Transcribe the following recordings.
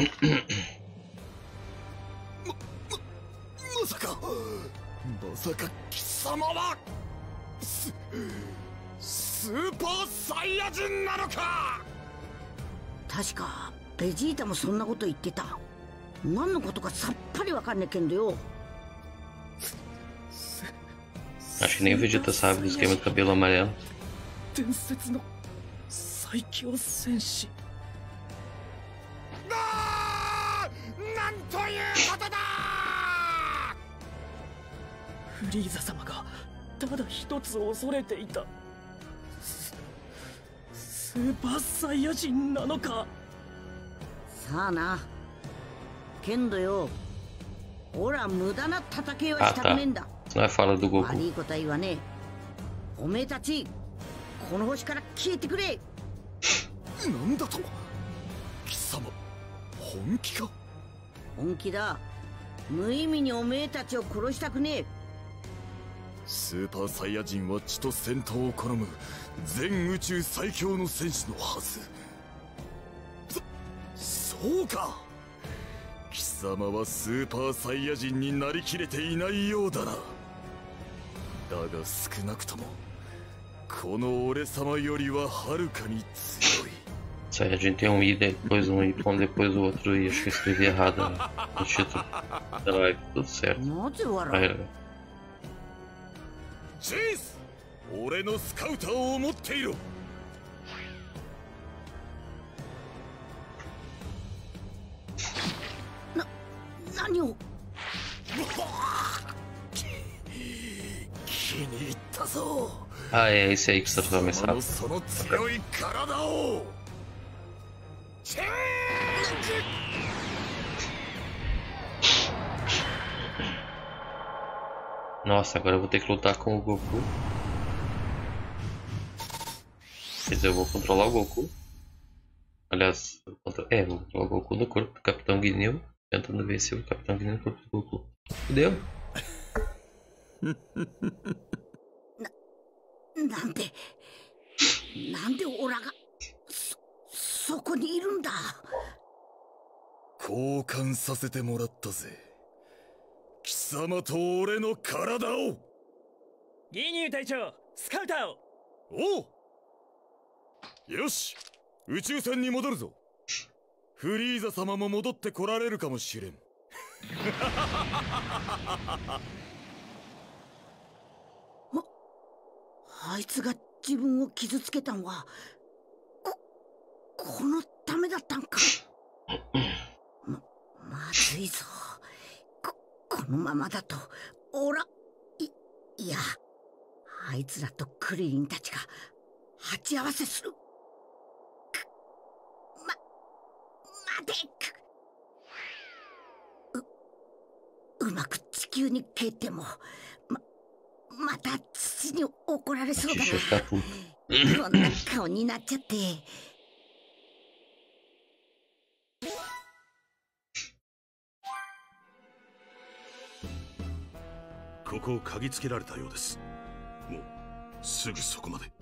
まさか貴様はスーパーサイヤ人なのか。確かベジータもそんなこと言ってた。何のことかさっぱりわかんねえけんどよ。Acho que nem o Vegeta sabe do esquema do cabelo amarelo. 伝説の最強戦士。なんということだ。フリーザ様がただ一つ恐れていた。スーパーサイヤ人なのか。さあな。けんどよ。俺は無駄な戦いはしたくねえんだ。Não é fala do Goku.だが少なくともこの俺様よりははるかに強い。サイヤ人 tem I, depois Y, depois o outro I. Acho que escrevi errado no título da live. Tudo certo. Cheese! 俺のスカウターを持っている。何を。Ah, é esse aí que você tá falando, essa. Nossa, agora eu vou ter que lutar com o Goku. Quer dizer, eu vou controlar o Goku. Aliás, vou controlar o Goku no corpo do Capitão Guineu. Tentando vencer o Capitão Guineu no corpo do Goku. Fudeu? なんでオラがそこにいるんだ。交換させてもらったぜ。貴様と俺の体を。ギニュー隊長、スカウターを。おう。よし、宇宙船に戻るぞ。フリーザ様も戻ってこられるかもしれん。あいつが自分を傷つけたのはこのためだったんか。まずいぞ。このままだといやあいつらとクリリンたちが鉢合わせする。待て。うまく地球に消えてもまた父に怒られそうだな。こんな顔になっちゃって。ここを嗅ぎつけられたようです。もうすぐそこまで。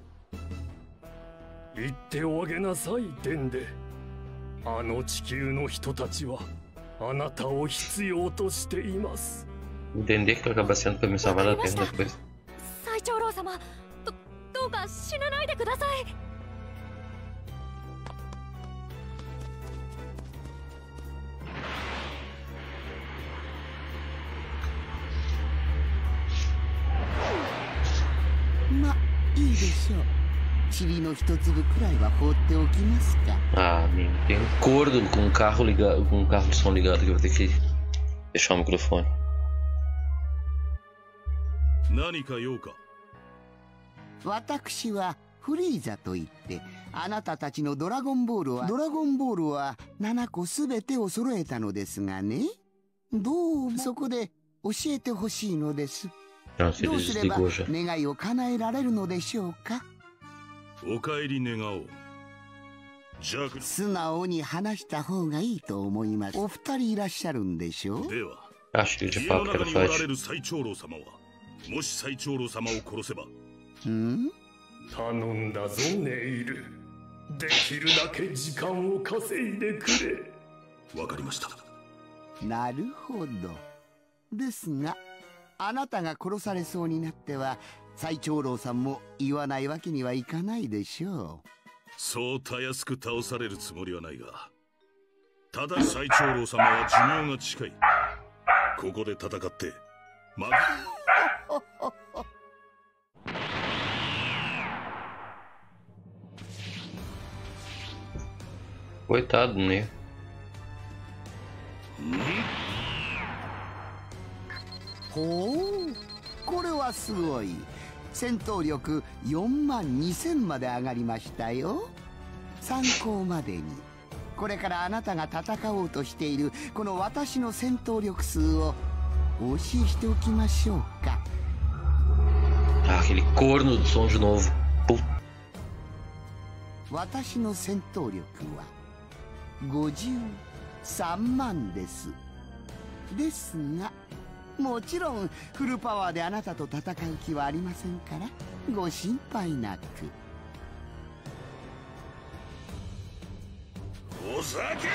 言っておあげなさい、デンデ。あの地球の人たちはあなたを必要としています。デンデ que acaba sendo para me salvar da terra depois。どうか死なないでください。ま、いいでしょう。塵の一粒くらいは放っておきますか。あ、みんな。Concordo com o carro ligado, com o carro de som ligado que eu vou ter que deixar o microfone。何か用か。私はフリーザといってあなたたちのドラゴンボールは7個すべてを揃えたのですがね、どうもそこで教えてほしいのです。どうすれば願いを叶えられるのでしょうか。お帰り願おう。素直に話した方がいいと思います。お二人いらっしゃるんでしょう。では家の中におられる最長老様は、もし最長老様を殺せば、頼んだぞネイル。できるだけ時間を稼いでくれ。わかりました。なるほど。ですがあなたが殺されそうになっては最長老さんも言わないわけにはいかないでしょう。そうたやすく倒されるつもりはないが、ただ最長老様は寿命が近い。ここで戦ってまCoitado, né? Oh, これはすごい。戦闘力42000まで上がりましたよ。参考までに、これからあなたが戦おうとしているこの私の戦闘力数をお教えしておきましょうか。あ、aquele corno do som de novo。私の戦闘力は53万です。ですがもちろんフルパワーであなたと戦う気はありませんからご心配なく。お酒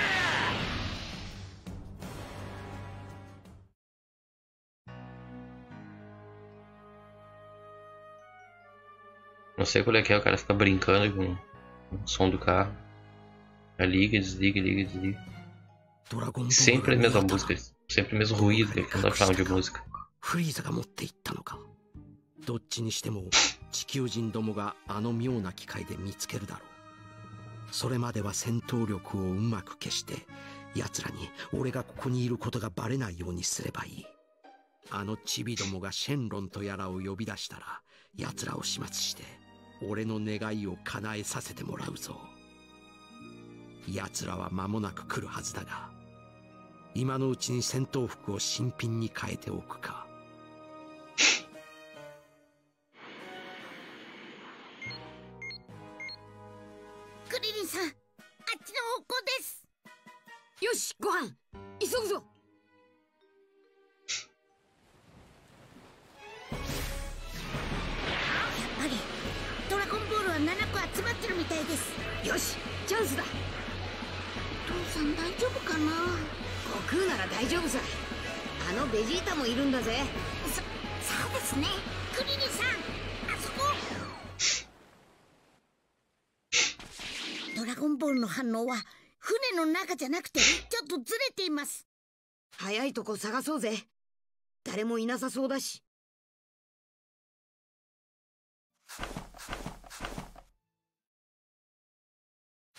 Não sei qual é que é, o cara fica brincando com o som do carro.Liga, desliga, liga, desliga. Sempre a mesma música, sempre o mesmo ruído que eles acham de música. Freeza が持っていったのか。どっちにしても地球人どもがあの妙な機械で見つけるだろう。それまでは戦闘力をうまく消して、奴らに俺がここにいることがバレないようにすればいい。あのチビどもがシェンロンとやらを呼び出したら、奴らを始末して、俺の願いを叶えさせてもらうぞ。奴らは間もなく来るはずだが、今のうちに戦闘服を新品に変えておくか。クリリンさん、あっちの方向です。よし、ご飯、急ぐぞ。やっぱりドラゴンボールは7個集まってるみたいです。よし、チャンスだ。父さん大丈夫かな。悟空なら大丈夫さ。あのベジータもいるんだぜ。そうですね。クリリンさん、あそこ。ドラゴンボールの反応は船の中じゃなくてちょっとずれています。早いとこ探そうぜ。誰もいなさそうだし。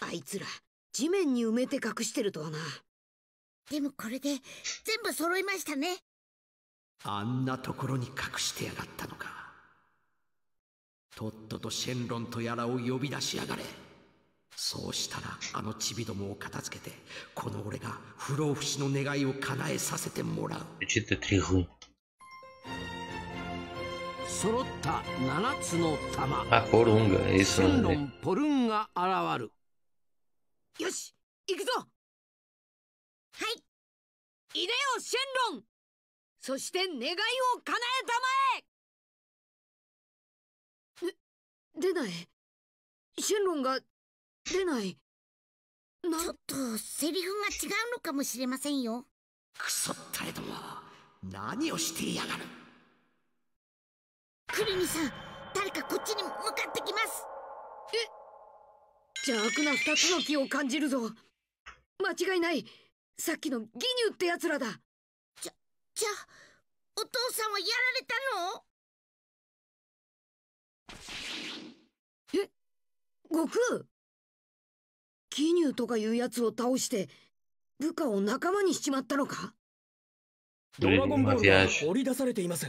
あいつら地面に埋めて隠してるとはな。でもこれで全部揃いましたね。あんなところに隠してやがったのか。とっととシェンロンとやらを呼び出しやがれ。そうしたらあのチビどもを片付けて、この俺が不老不死の願いを叶えさせてもらう。揃った7つの玉。あ、ポルンガ、いいっすね。シェンロン、ポルンが現る。よし、行くぞ。はい。いでよ、シェンロン。そして願いを叶えたまえ。出ない。シェンロンが出ない。ちょっとセリフが違うのかもしれませんよ。クソったれども、何をしていやがる。クリリンさん、誰かこっちに向かってきます。え。邪悪な2つの気を感じるぞ。間違いない。さっきのギニューってやつらだ。じゃお父さんはやられたの。え、悟空。ギニューとかいうやつを倒して部下を仲間にしちまったのか。ドラゴンボールが掘り出されています。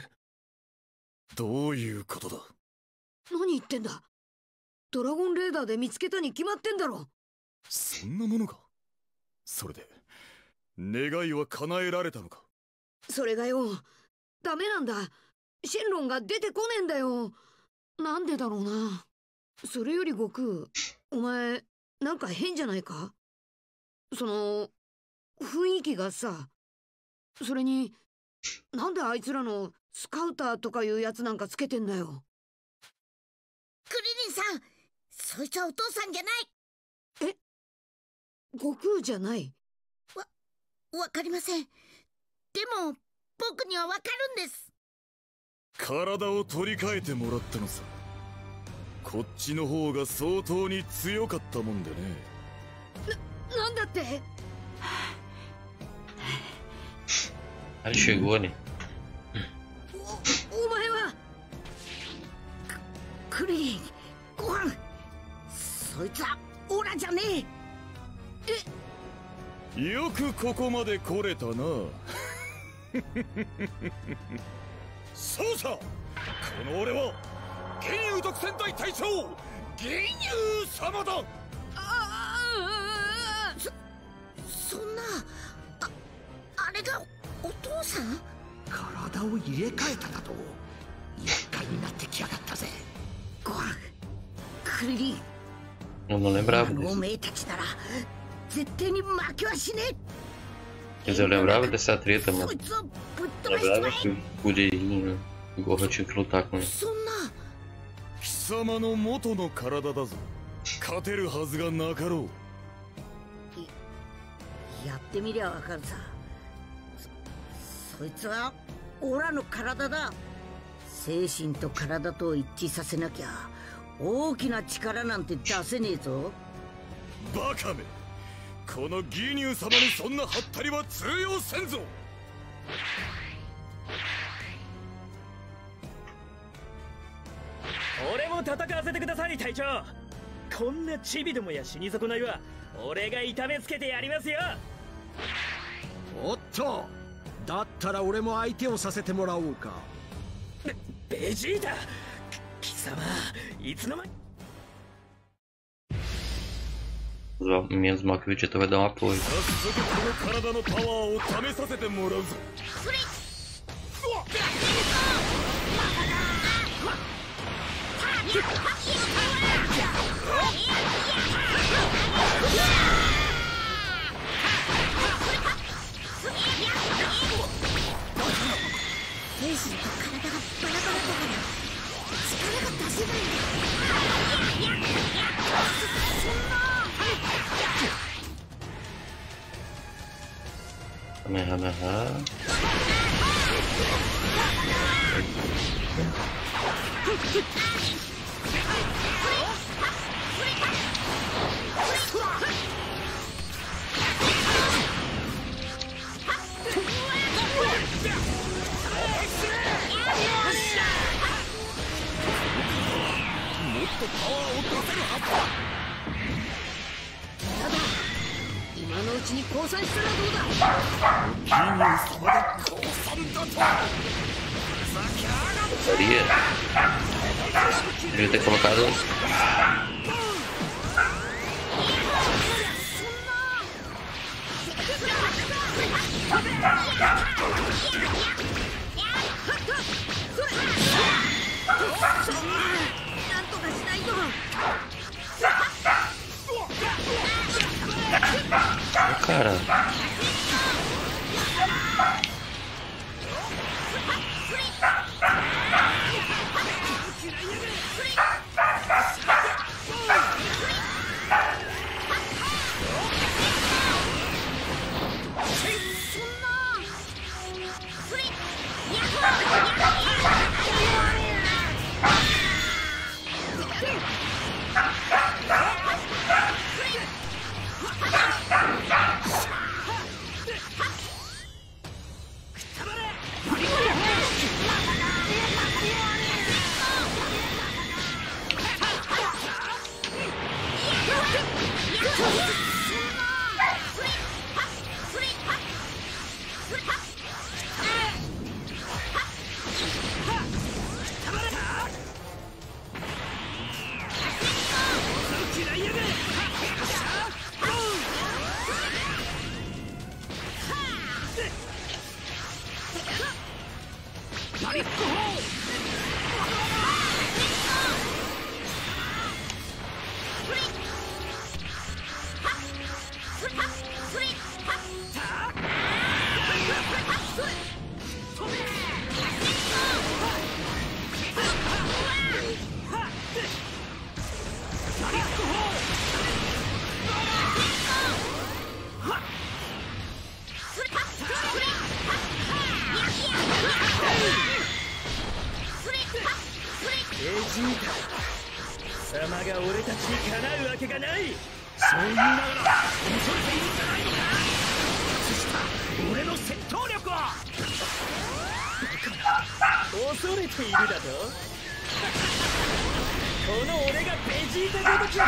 どういうことだ。何言ってんだ。ドラゴンレーダーで見つけたに決まってんだろ。そんなものが。それで願いは叶えられたのか。それがよ、ダメなんだ。シェンロンが出てこねえんだよ。なんでだろうな。それより悟空、お前なんか変じゃないか。その雰囲気がさ。それになんであいつらのスカウターとかいうやつなんかつけてんだよ。クリリンさん、そいつはお父さんじゃない。え、悟空じゃない。わかりません。でも僕にはわかるんです。体を取り替えてもらったのさ。こっちの方が相当に強かったもんでね。なんだって。あれ集合ね。お前はクリーンご飯。そいつはオラじゃねえ。よくここまで来れたな。そうさ、この俺は幻遊独占隊隊長幻遊様だ。そんなあれがお父さん。体を入れ替えただと。厄介になってきやがったぜ。ごはんクリリン、おめえたちなら絶対に負けはしねえ。Eu lembrava dessa treta, mano. Lembrava que o Gudeirinho, o Gohan tinha que lutar com ele. Bacame!この義乳様にそんなハッタリは通用せんぞ。俺も戦わせてください隊長。こんなチビどもや死に損ないは俺が痛めつけてやりますよ。おっと、だったら俺も相手をさせてもらおうか。ベジータ、貴様いつの間に。Menos mal que o Vegeta vai dar um apoio. Kamehameha. Devia ter colocado. Cara, ベジータ貴様が俺たちにかなうわけがない。そう言いながら恐れているんじゃないのか。した俺の戦闘力は恐れているだと。この俺がベジータごときだ。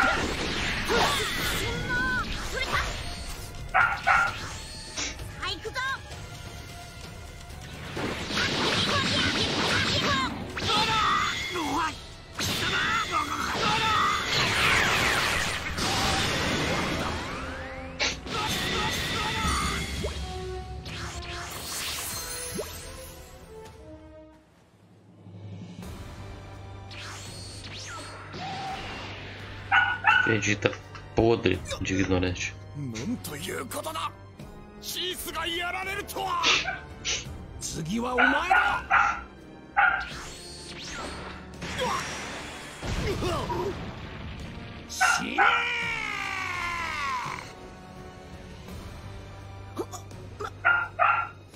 ベジータボーデル19の連勝。なんということだ。シースがやられるとは。次はお前だ。死ね。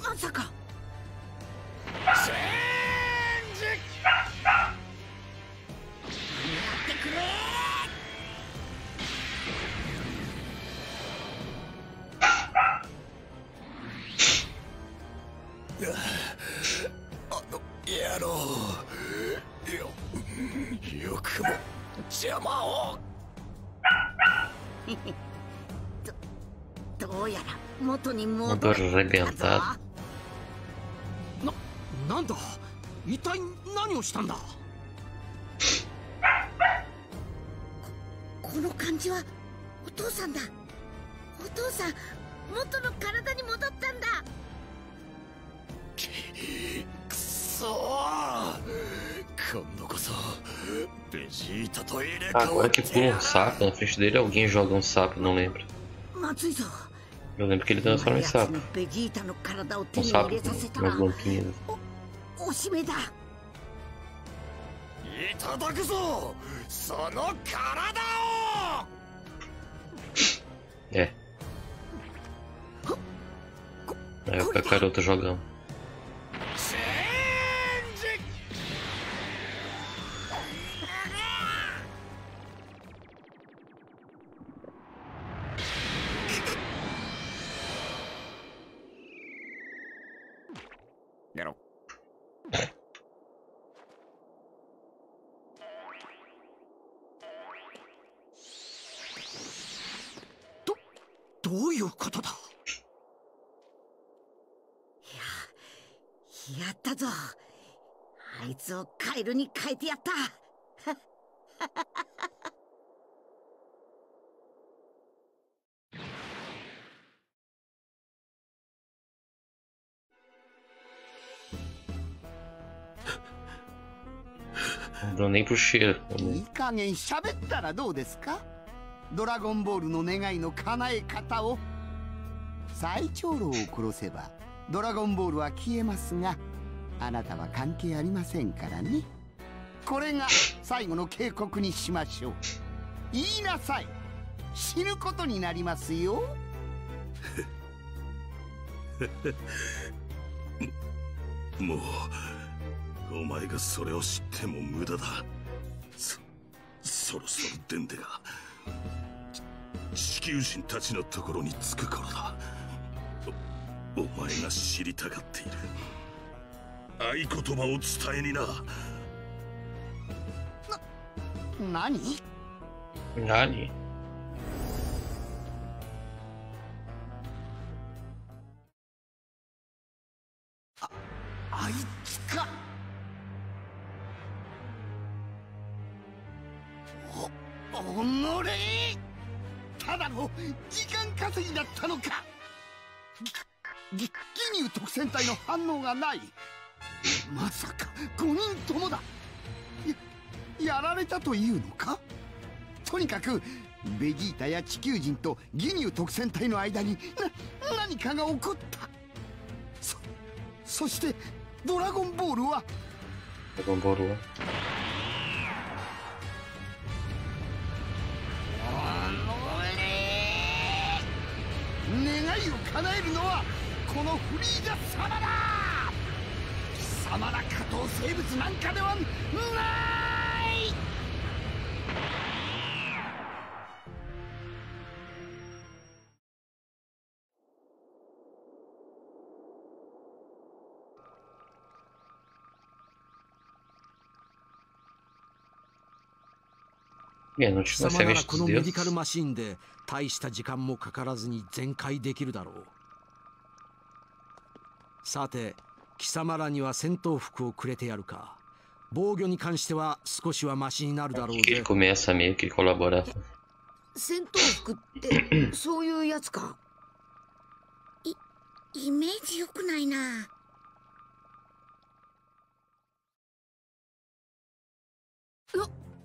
まさかチェンジやってくれ。よくも邪魔を。どうやら元に戻るだ。なんだ一体何をしたんだ。この感じはお父さんだ。お父さん元の体に戻ったんだ。くそVegeta, tô ele, agora que pula um sapo na frente dele, alguém joga um sapo, não lembro. Eu lembro que ele transforma em sapo. Um sapo com umas boquinhas. É. É o que a garota jogando.どういうことだ。やったぞ。あいつをカエルに変えてやった。いい加減しゃべったらどうですか。ドラゴンボールの願いの叶え方を。最長老を殺せばドラゴンボールは消えますが、あなたは関係ありませんからね。これが最後の警告にしましょう。言いなさい。死ぬことになりますよ。もうお前がそれを知っても無駄だ。そろそろデンデが地球人たちのところに着く頃だ。お前が知りたがっている合言葉を伝えにな。何あいつか。おのれ、ただの時間稼ぎだったのか。ギミュ特戦隊の反応がない。まさか5人ともだ。やられたというのか。とにかくベジータや地球人とギミュ特戦隊の間に何かが起こった。そしてドラゴンボールは願いを叶えるのはこのフリーザ様だ。貴様ら下等生物なんかではない。貴様ならこのメディカルマシンで大した時間もかからずに全開できるだろう。さて、貴様らには戦闘服をくれてやるか。防御に関しては少しはマシになるだろうぜ。戦闘服ってそういうやつか。イメージ良くないな。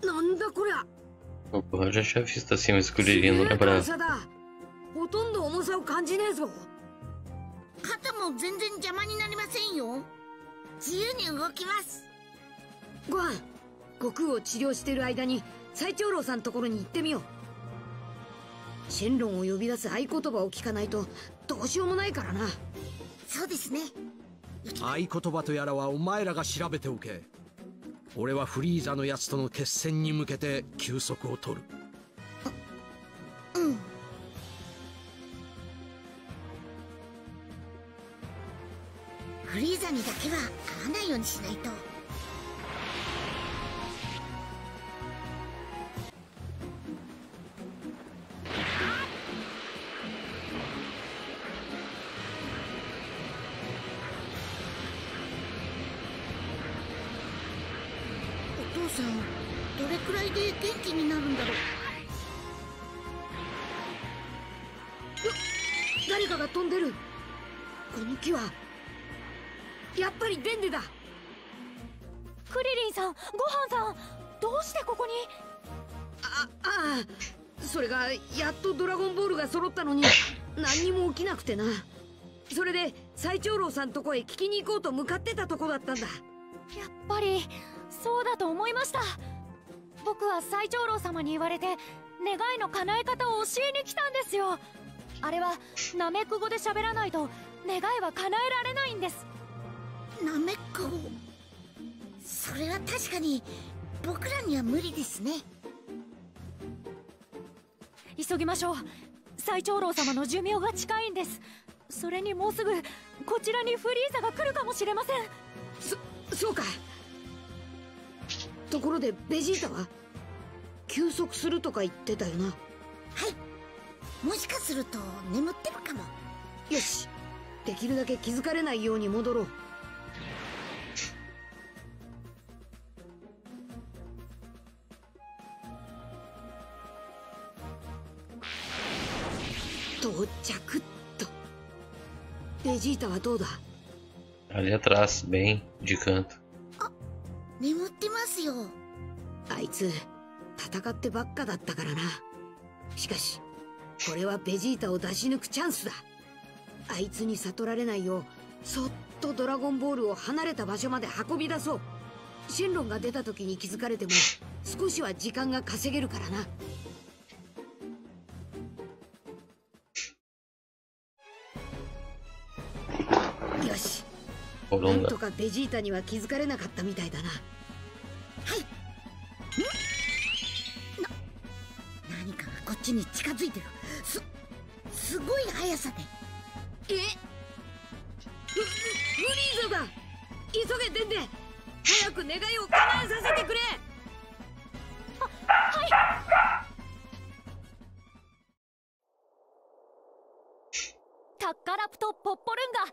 なんだこりゃ。ほとんど重さを感じねえぞ。肩も全然邪魔になりませんよ。自由に動きます。ご飯、悟空を治療している間に最長老さんのところに行ってみよう。シェンロンを呼び出す合言葉を聞かないとどうしようもないからな。そうですね。合言葉とやらはお前らが調べておけ。俺はフリーザのやつとの決戦に向けて休息を取る。うん。フリーザにだけは会わないようにしないと。どれくらいで元気になるんだろう。誰かが飛んでる。この木はやっぱりデンデだ。クリリンさん、ご飯さん、どうしてここに。ああ、それがやっとドラゴンボールが揃ったのに何にも起きなくてな。それで最長老さんとこへ聞きに行こうと向かってたとこだったんだ。やっぱりそうだと思いました。僕は最長老様に言われて願いの叶え方を教えに来たんですよ。あれはナメック語で喋らないと願いは叶えられないんです。ナメック語、それは確かに僕らには無理ですね。急ぎましょう。最長老様の寿命が近いんです。それにもうすぐこちらにフリーザが来るかもしれません。そうか。ところでベジータは休息するとか言ってたよな。はい、もしかすると眠ってるかも。よし、できるだけ気づかれないように戻ろう。到着っと。ベジータはどうだ。Ali atrás, bem de canto。眠ってますよ。あいつ戦ってばっかだったからな。しかしこれはベジータを出し抜くチャンスだ。あいつに悟られないようそっとドラゴンボールを離れた場所まで運び出そう。シェンロンが出た時に気づかれても少しは時間が稼げるからな。よし、なんとかベジータには気づかれなかったみたいだな。はい。何かがこっちに近づいてる。すごい速さで。フリーザだ。急げデンデ。早く願いを叶えさせてくれ。はい。タッカラプトポッポルンガ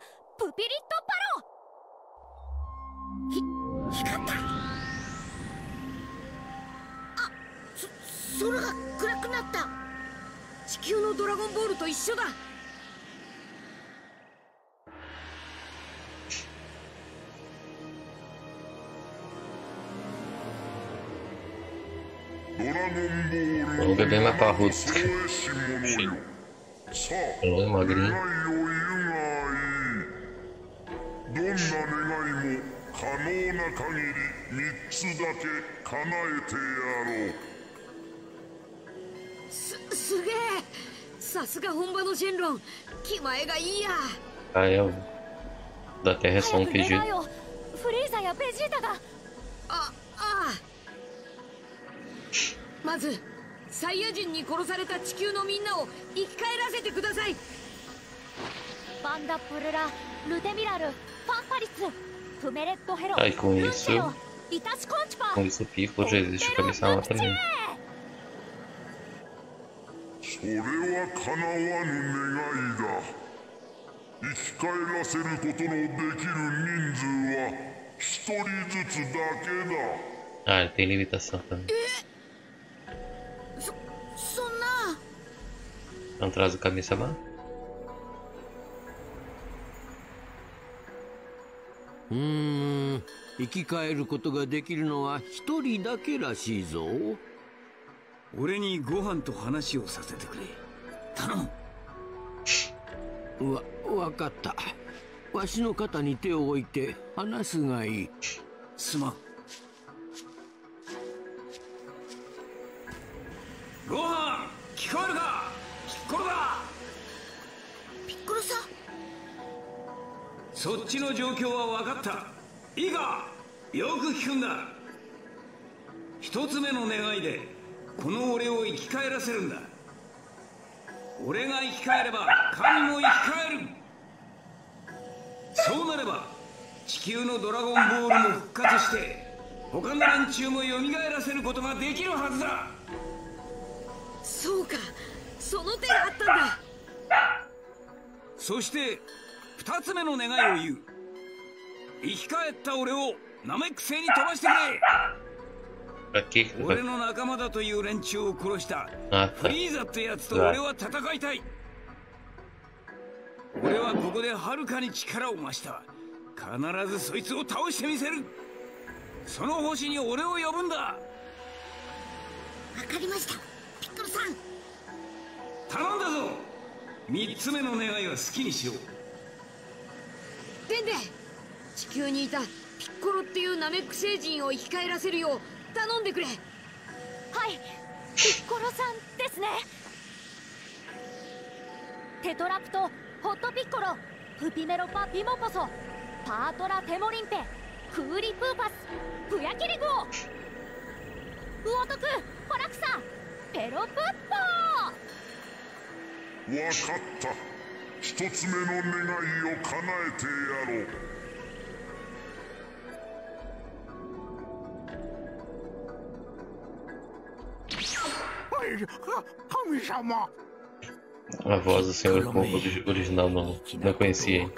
プピリットパロ。光った。空が暗くなった。地球のドラゴンボールと一緒だ。ドラゴンボールの魔法。可能な限り3つだけ叶えてやろう。すげえ。さすが本場のシェンロン、気前がいいや。だって早く願いを。フリーザやベジータが。まずサイヤ人に殺された地球のみんなを生き返らせてください。バンダプルラ、ルテミラル、ファンパリス。Aí com isso, eu pico, já existe o começar lá também. これはかなわぬ願いだ。生き返らせることのできる人数は一人ずつだけだ。あ、手に入れたさ。そんな。なんとなく神様。生き返ることができるのは一人だけらしいぞ。俺にご飯と話をさせてくれ。頼む。わかった。わしの肩に手を置いて話すがいい。すまん。ご飯聞こえるか？ピッコロだ。ピッコロさん。そっちの状況はわかった。いいか、よく聞くんだ。一つ目の願いで。この俺を生き返らせるんだ。俺が生き返れば神も生き返る。そうなれば地球のドラゴンボールも復活して他の連中もよみがえらせることができるはずだ。そうか、その手があったんだ。そして2つ目の願いを言う。生き返った俺をナメック星に飛ばしてくれ。俺の仲間だという連中を殺したフリーザってやつと俺は戦いたい。俺はここではるかに力を増した。必ずそいつを倒してみせる。その星に俺を呼ぶんだ。わかりました、ピッコロさん。頼んだぞ。3つ目の願いは好きにしよう。でんで、地球にいたピッコロっていうナメック星人を生き返らせるよう頼んでくれ。はい、ピッコロさんですね。テトラプト、ホットピッコロ、プピメロパピモコソ、パートラテモリンペ、クーリプーパス、プヤキリグオ、ウオトク、ホラクサ、ペロプッポー。わかった。一つ目の願いを叶えてやろう。神様。A voz do senhor Kongo original não conhecia. 2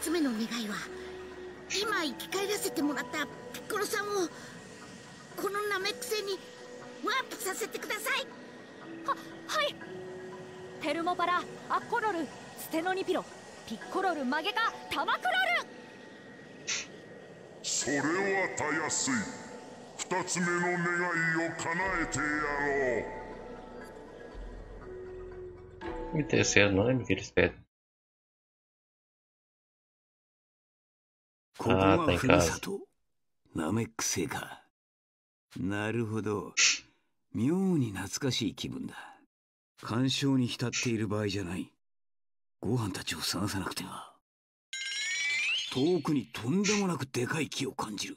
つ目の願いは、今生き返らせてもらったピッコロさんをこのナメック星にワープさせてください。はい。テルモパラ、アッコロル、ステノニピロ、ピッコロル、マゲカ、タマクロル。それはたやすい。2つ目の願いを叶えてやろう。Me terceiro nome que eles pedem. Ah, tá em casa. ナメック星か。なるほど。妙に懐かしい気分だ。感傷に浸っている場合じゃない。ご飯たちを探さなくては。遠くにとんでもなくでかい木を感じる。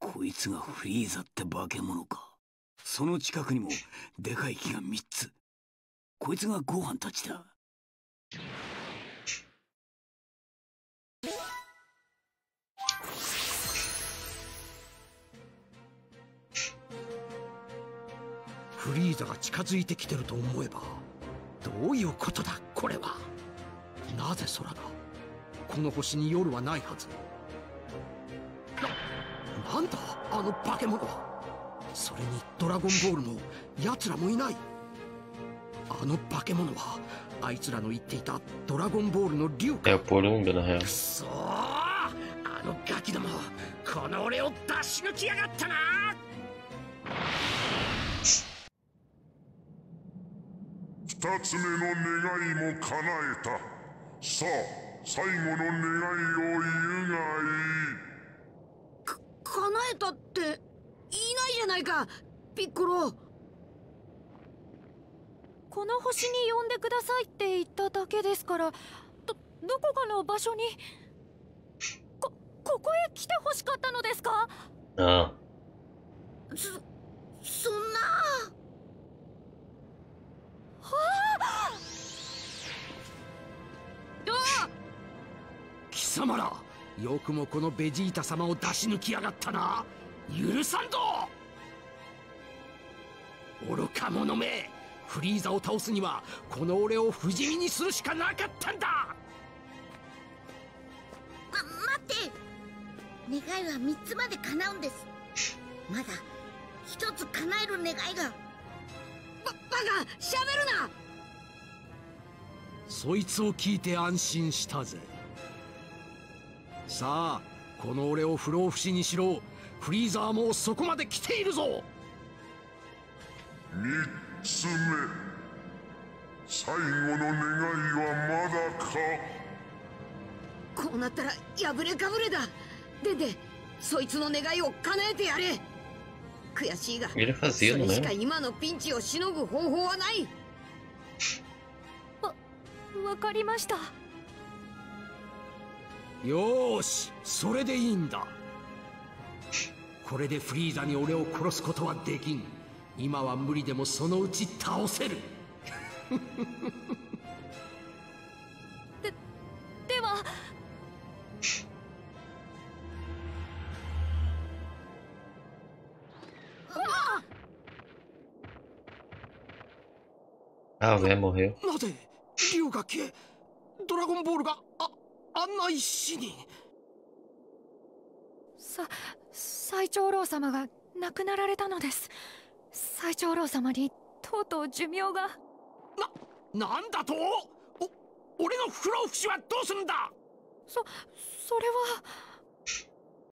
こいつがフリーザって化け物か。その近くにもでかい木が3つ。こいつがご飯たちだ。フリーザが近づいてきてると思えば、どういうことだこれは。なぜ空が。この星に夜はないはず。なんだあの化け物は。それにドラゴンボールも奴らもいない。あの化け物はあいつらの言っていたドラゴンボールの竜か。くそー、あのガキども、この俺を出し抜きやがったな。2つ目の願いも叶えた。さあ最後の願いを言うがいい。叶えたって言いないじゃないか、ピッコロ。この星に呼んでくださいって言っただけですから、どこかの場所にここへ来てほしかったのですか。ああ。そんな。はあ。どう。貴様ら、よくもこのベジータ様を出し抜きやがったな。許さんぞ。愚か者め、フリーザを倒すにはこの俺を不死身にするしかなかったんだ。待って、願いは3つまで叶うんです。まだ1つ叶える願いが。バカ、しゃべるな。そいつを聞いて安心したぜ。さあ、この俺を不老不死にしろ。フリーザーもそこまで来ているぞ。3つ目、最後の願いはまだか。こうなったら破れかぶれだ。デンデン、そいつの願いを叶えてやれ。悔しいが、それしか今のピンチをしのぐ方法はない。わかりました。よーし、それでいいんだ。これでフリーザに俺を殺すことはできん。今は無理でもそのうち倒せる。ではmorreu。 なぜ竜が消え、ドラゴンボールがあんな石に。最長老様が亡くなられたのです。最長老様にとうとう寿命が。なんだと。俺の不老不死はどうするんだ。それは。